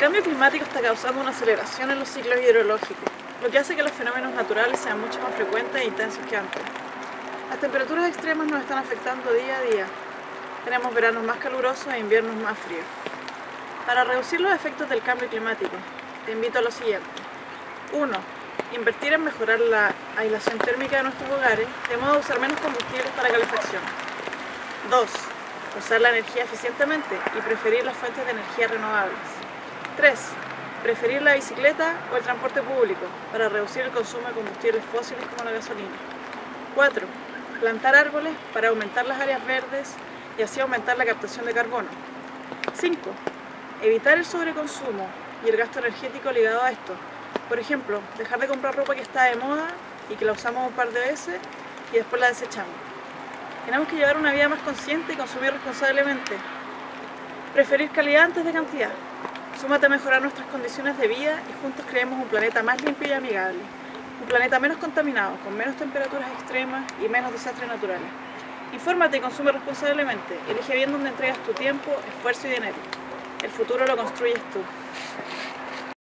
cambio climático está causando una aceleración en los ciclos hidrológicos, lo que hace que los fenómenos naturales sean mucho más frecuentes e intensos que antes. Las temperaturas extremas nos están afectando día a día. Tenemos veranos más calurosos e inviernos más fríos. Para reducir los efectos del cambio climático, te invito a lo siguiente. 1. Invertir en mejorar la aislación térmica de nuestros hogares, de modo a usar menos combustibles para calefacción. 2. Usar la energía eficientemente y preferir las fuentes de energía renovables. 3. Preferir la bicicleta o el transporte público para reducir el consumo de combustibles fósiles como la gasolina. 4. Plantar árboles para aumentar las áreas verdes y así aumentar la captación de carbono. 5. Evitar el sobreconsumo y el gasto energético ligado a esto. Por ejemplo, dejar de comprar ropa que está de moda y que la usamos un par de veces y después la desechamos. Tenemos que llevar una vida más consciente y consumir responsablemente. Preferir calidad antes de cantidad. Súmate a mejorar nuestras condiciones de vida y juntos creemos un planeta más limpio y amigable. Un planeta menos contaminado, con menos temperaturas extremas y menos desastres naturales. Infórmate y consume responsablemente. Elige bien dónde entregas tu tiempo, esfuerzo y dinero. El futuro lo construyes tú.